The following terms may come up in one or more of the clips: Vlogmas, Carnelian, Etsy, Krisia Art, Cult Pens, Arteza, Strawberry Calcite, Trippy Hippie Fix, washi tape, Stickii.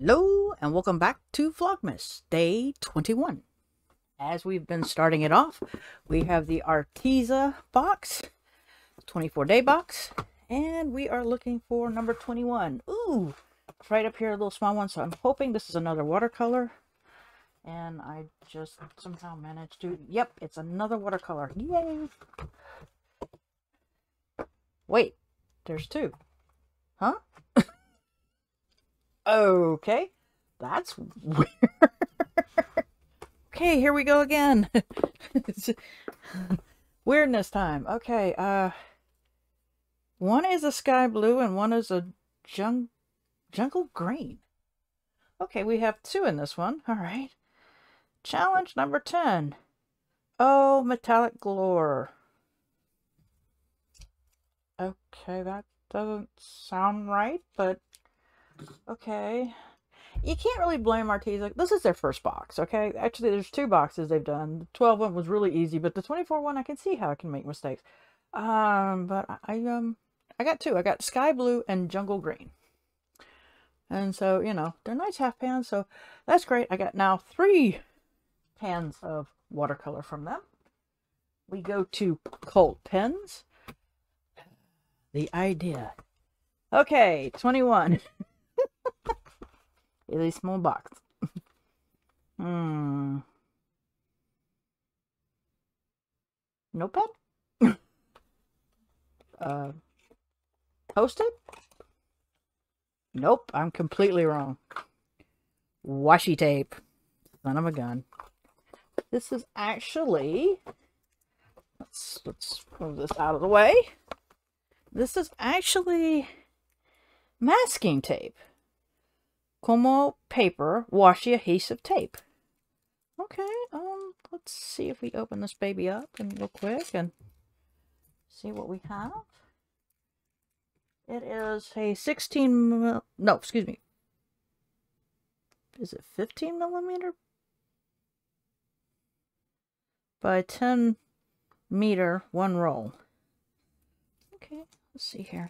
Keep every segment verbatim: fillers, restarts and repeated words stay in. Hello and welcome back to Vlogmas Day twenty-one. As we've been starting it off, we have the Arteza box, twenty-four day box, and we are looking for number twenty-one. Ooh, it's right up here, a little small one, so I'm hoping this is another watercolor. And I just somehow managed to, yep, it's another watercolor. Yay! Wait, there's two. Huh? Okay, that's weird. Okay, here we go again. Weirdness time. Okay, uh, one is a sky blue and one is a jung jungle green. Okay, we have two in this one. All right. Challenge number ten. Oh, metallic glore. Okay, that doesn't sound right, but okay. You can't really blame Arteza. This is their first box, okay? Actually, there's two boxes they've done. The twelve one was really easy, but the twenty-four one, I can see how I can make mistakes. Um, but I, um, I got two. I got sky blue and jungle green. And so, you know, they're nice half pans, so that's great. I got now three pans of watercolor from them. We go to Cult Pens. The idea. Okay, twenty-one. It's a small box. Hmm. Notepad? uh, Post-it? Nope, I'm completely wrong. Washi tape. Son of a gun. This is actually... Let's, let's move this out of the way. This is actually masking tape. Como paper washi adhesive tape. Okay, um, let's see if we open this baby up and real quick and see what we have. It is a sixteen mil, no, excuse me. Is it fifteen millimeter? By ten meter, one roll. Okay, let's see here.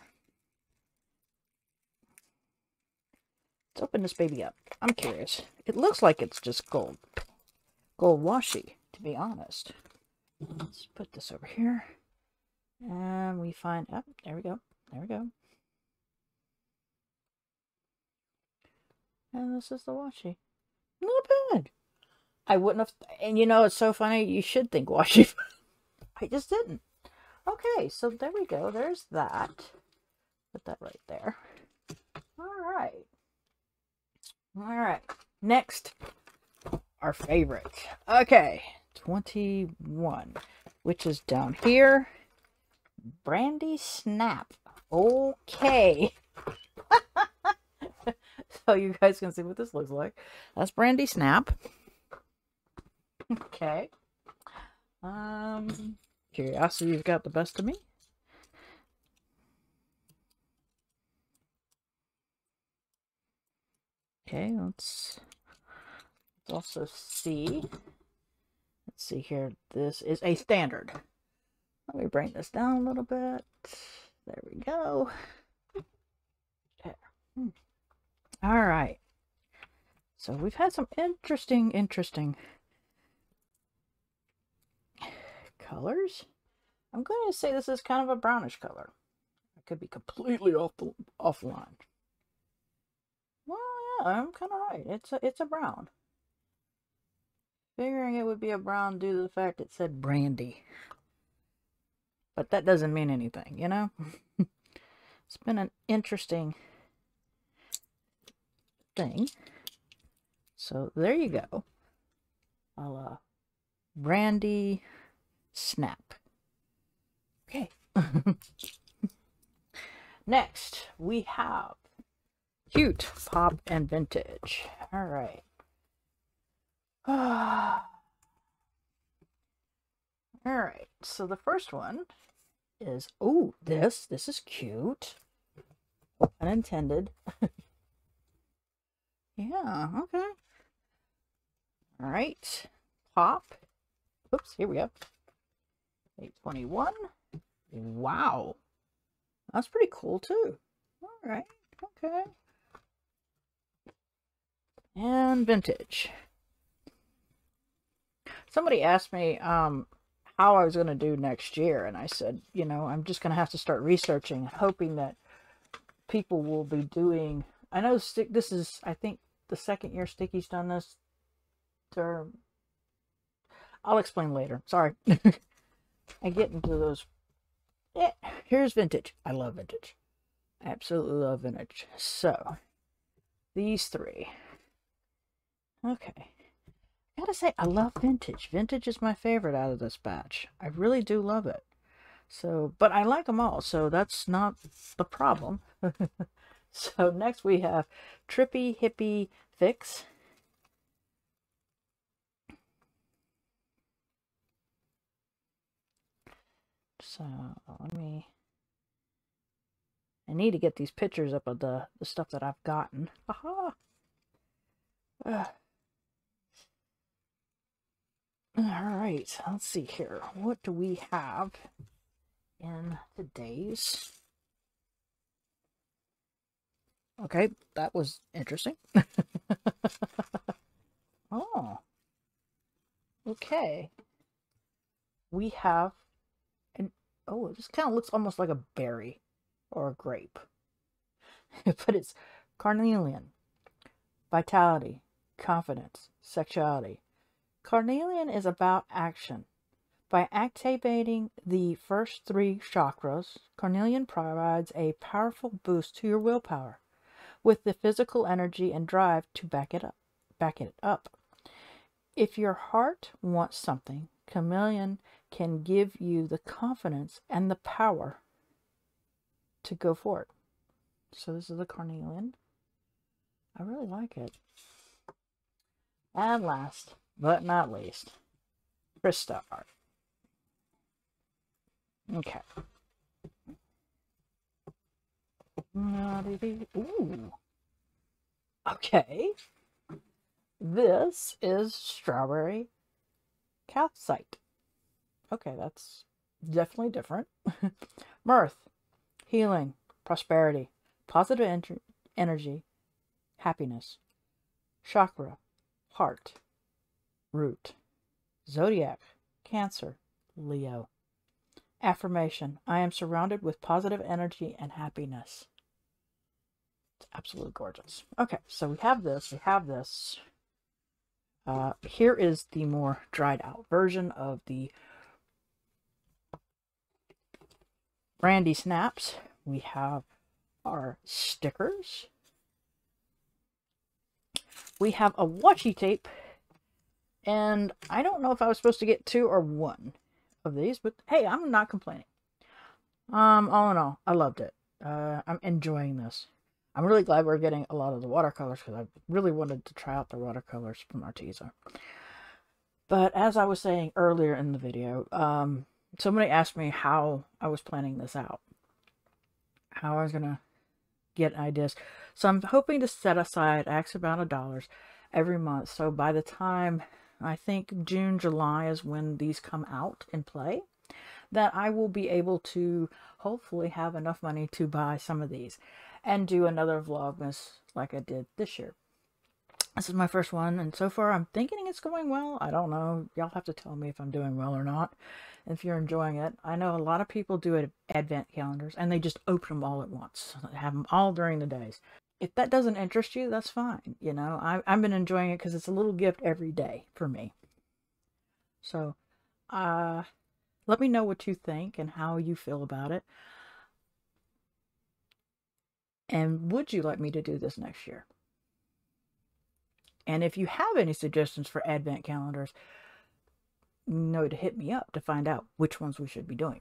Let's open this baby up. I'm curious. It looks like it's just gold. Gold washi, to be honest. Let's put this over here. And we find, oh, there we go. There we go. And this is the washi. Not bad. I wouldn't have, and you know, it's so funny, you should think washi. I just didn't. Okay, so there we go. There's that. Put that right there. All right. All right. Next, our favorite. Okay, twenty-one, which is down here. Brandy Snap. Okay. So you guys can see what this looks like. That's Brandy Snap. Okay. Um, curiosity, you've got the best of me. Okay, let's, let's also see. Let's see here. This is a standard. Let me bring this down a little bit. There we go. There. Hmm. All right. So we've had some interesting, interesting colors. I'm going to say this is kind of a brownish color. I could be completely off the off line. Well, yeah, I'm kind of right. It's a it's a brown. Figuring it would be a brown due to the fact it said brandy. But that doesn't mean anything, you know? It's been an interesting thing. So there you go. I'll, uh, Brandy Snap. Okay. Next, we have Cute Pop and Vintage. All right. Ah. All right, so the first one is, oh, this, this is cute. Unintended. Yeah, okay. All right, pop. Oops, here we go. eight twenty-one. Wow. That's pretty cool, too. All right, okay. and vintage. Somebody asked me um, how I was going to do next year, and I said, you know, I'm just going to have to start researching, hoping that people will be doing... I know stick. This is, I think, the second year Stickii's done this. Or, I'll explain later. Sorry. I get into those. Yeah, here's vintage. I love vintage. I absolutely love vintage. So, these three. Okay. I gotta say, I love vintage. Vintage is my favorite out of this batch. I really do love it. So, but I like them all, so that's not the problem. So, next we have Trippy Hippie Fix. So, let me... I need to get these pictures up of the, the stuff that I've gotten. Aha! Uh, Alright, let's see here. What do we have in today's... Okay, that was interesting. Oh. Okay. We have an... Oh, it just kind of looks almost like a berry or a grape. But it's Carnelian. Vitality. Confidence. Sexuality. Carnelian is about action. By activating the first three chakras, Carnelian provides a powerful boost to your willpower, with the physical energy and drive to back it up. Back it up. If your heart wants something, Carnelian can give you the confidence and the power to go for it. So this is the Carnelian. I really like it. And last but not least, Krisia Art. Okay. Ooh. Okay. This is Strawberry Calcite. Okay, that's definitely different. Mirth, healing, prosperity, positive en energy, happiness, chakra, heart, root, zodiac, Cancer, Leo. Affirmation: I am surrounded with positive energy and happiness. It's absolutely gorgeous. Okay, so we have this, we have this. Uh, here is the more dried out version of the brandy snaps. We have our stickers. We have a washi tape. And I don't know if I was supposed to get two or one of these, but hey, I'm not complaining. Um, all in all, I loved it. Uh, I'm enjoying this. I'm really glad we're getting a lot of the watercolors because I really wanted to try out the watercolors from Arteza. But as I was saying earlier in the video, um, somebody asked me how I was planning this out, how I was going to get ideas. So I'm hoping to set aside X amount of dollars every month. So by the time, I think June, July is when these come out and play, that I will be able to hopefully have enough money to buy some of these and do another Vlogmas like I did this year. This is my first one, and so far I'm thinking it's going well. I don't know. Y'all have to tell me if I'm doing well or not, if you're enjoying it. I know a lot of people do advent calendars, and they just open them all at once. They have them all during the days. If that doesn't interest you, that's fine. You know, I, I've been enjoying it because it's a little gift every day for me. So, uh, let me know what you think and how you feel about it. And would you like me to do this next year? And if you have any suggestions for advent calendars, you know to hit me up to find out which ones we should be doing.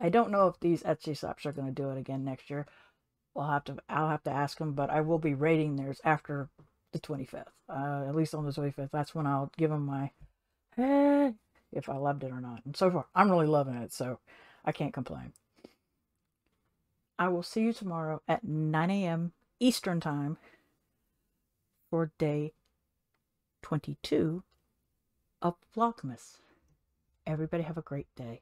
I don't know if these Etsy shops are going to do it again next year. We'll have to, I'll have to ask them, but I will be rating theirs after the twenty-fifth. Uh, at least on the twenty-fifth. That's when I'll give them my, eh, if I loved it or not. And so far, I'm really loving it, so I can't complain. I will see you tomorrow at nine A M Eastern Time for day twenty-two of Vlogmas. Everybody have a great day.